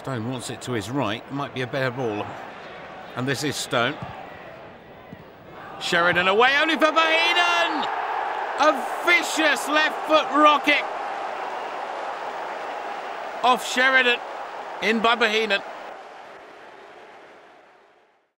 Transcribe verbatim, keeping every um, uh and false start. Stone wants it to his right. Might be a better ball. And this is Stone. Sheridan away, only for Bohinen! A vicious left-foot rocket. Off Sheridan. In by Bohinen.